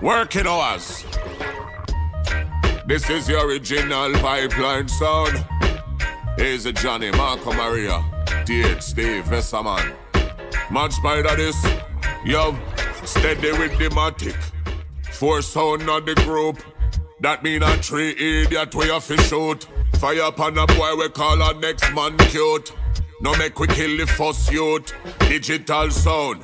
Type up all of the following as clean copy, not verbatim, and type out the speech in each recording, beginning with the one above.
Work it ours. This is the original pipeline sound. Here's a Johnny, Marco Maria, TH, Steve, Vesaman. Mad Spider this, yo, Steady Wit Di Matic. Four sound on the group, that mean a three idiot we have to shoot. Fire upon a boy we call our next man cute. No make we kill the first youth. Digital sound,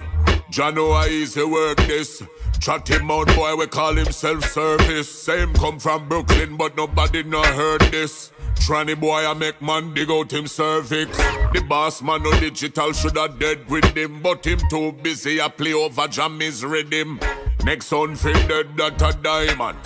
Janoa easy work this. Chat him out boy we call him self-service. Same come from Brooklyn but nobody no heard this. Tranny boy I make man dig out him cervix. The boss man no digital shoulda dead with him, but him too busy I play over jam his rhythm. Next sound fit dead that a diamond.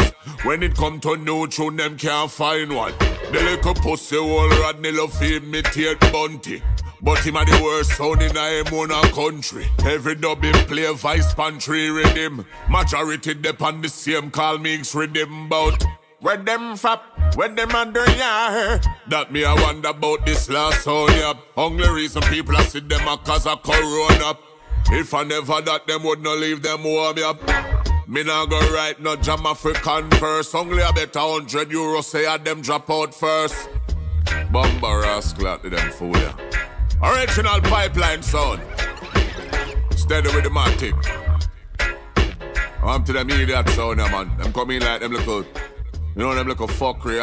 When it come to new tune them can't find one. The little pussy whole Rodney love him imitate Bunty, but him a the worst sound in a him own a country. Every dub him play vice pantry rhythm. Majority depend the same call mix rhythm bout. With them fap, with them under ya. That me I wonder about this last sound, yeah. Only reason people a see them a cause a corona. If I never that, them would not leave them home, yeah. Me nah go write no jam African verse. Only a bet €100 say I them drop out first. Bumba rascal out to them fool, yeah. Original pipeline sound. Steady with the Matic. I'm to them idiot sound, yeah, man. Them come in like them little, you know, them like a fuckery,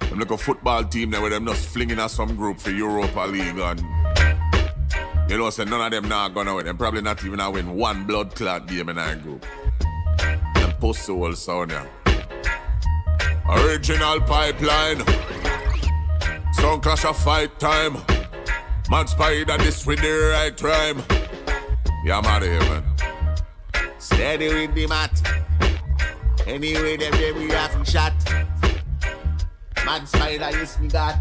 them like a football team there where them just flinging at some group for Europa League and, you know, say so none of them not gonna win. Them probably not even gonna win one blood clot game in that group. Them pussy hole sound, yeah. Original pipeline. Sound clash of fight time. Mad Spider this with the right rhyme. Yeah, I'm out of here, man. Steady with the Matic. Anyway, them we have to shot. Mad Spider used me got.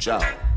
Ciao.